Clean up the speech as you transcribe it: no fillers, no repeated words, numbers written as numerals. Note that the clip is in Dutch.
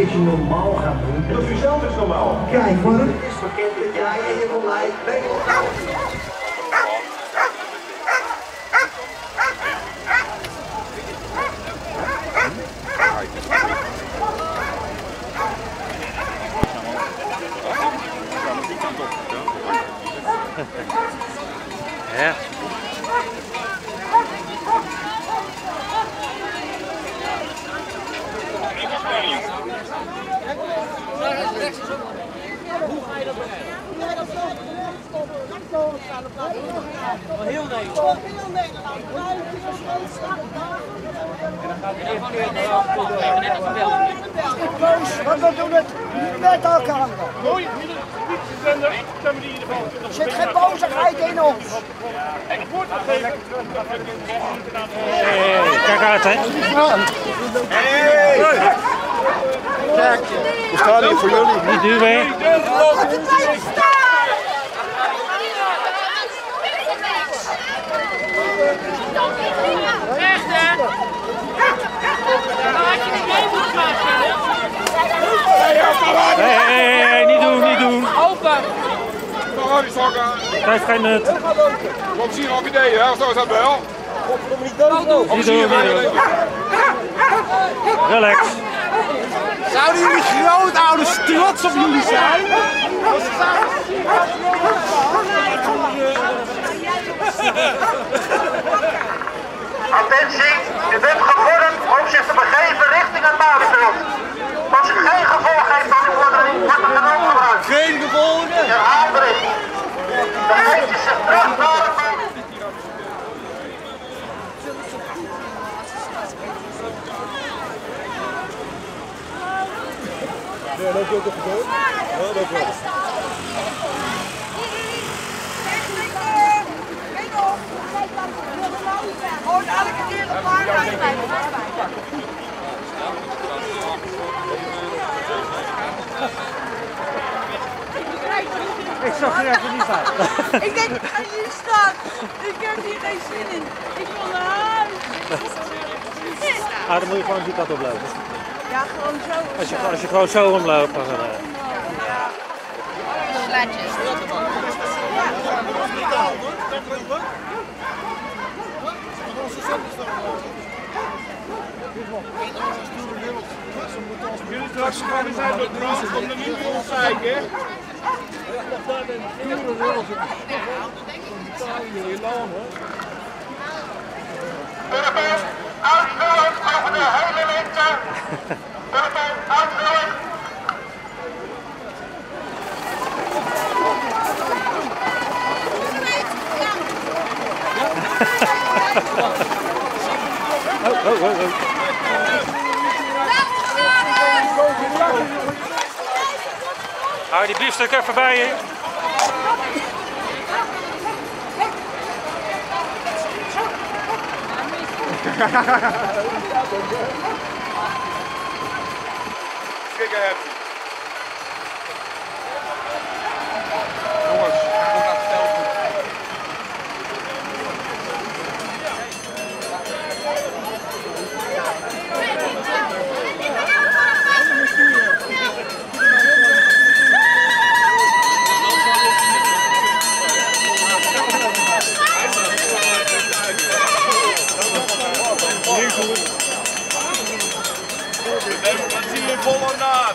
keertje normaal gaan doen. Doe u zelf eens normaal. Kijk hoor. Het is bekend dat jij en je beleid bent. Ja. Hoe ga je dat bereiken? Hoe ga je dat zo stoppen? Langkomen staan op plaats. Heel Nederland. Heel Nederland. En dan gaat hij even weer net als een want we doen het met elkaar. Mooi. Er zit geen bozigheid in ons. Ik word het even. Kijk uit, hè. Kijk, we staan hier voor jullie. Niet duwen, hè. Echt, hè. Dan had je de game moeten maken. Hé, niet doen, niet doen. Krijg geen nut. Kom zien ook ideeën, hè? Zo is dat wel. Niet doen, niet doen. Relax. Zouden jullie grootouders trots op jullie zijn? Attentie, u bent gevormd om zich te begeven richting het Maasveld. Als u geen gevolg heeft aan uw vordering, wordt er genoeg gebruikt. Geen gevolgen? Herhaal erin. Begeef je zich terug naar het Maasveld. Ja, dat is ook even door. Ja, dat is wel. Gewoon elke keer de paard uitblijven. Ik zag er even niet uit. Ik denk, ik ga hier staan. Ik heb hier geen zin in. Ik wil naar huis. Ah, dan moet je gewoon die kant op blijven. Ja, gewoon zo. Als je gewoon zo omloopt, dan. Ja. Sletjes. Jullie zijn door brand om de winkel te kijken. Uitvullen over de hele winter. Burpijn, uitvullen. Oh, oh, oh, oh. Hou die biefstuk even bij je. Kijk, jongens, dat gaat snel goed. Let's see you pull or not.